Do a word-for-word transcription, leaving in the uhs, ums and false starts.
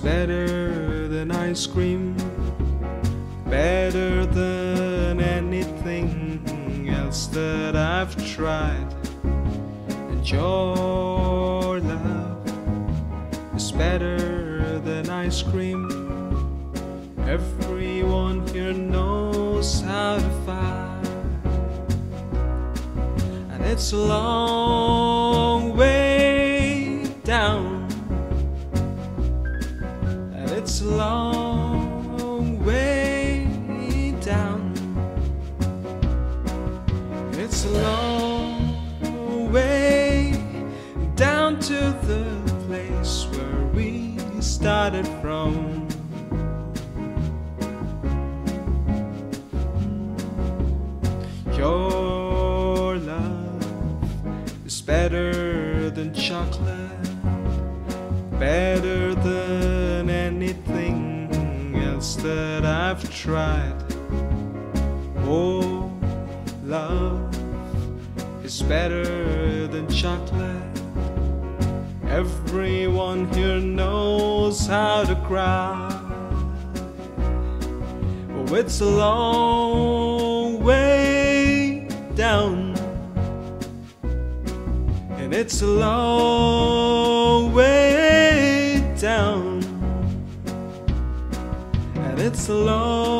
It's better than ice cream, better than anything else that I've tried. And your love is better than ice cream. Everyone here knows how to fight, and it's a long way down, and it's a long way down, and it's a long way down to the place where we started from. Your love is better than chocolate, better than anything else that I've tried. Oh, love is better than chocolate. Everyone here knows how to cry. Oh, it's a long way down, and it's a long way down, and it's a long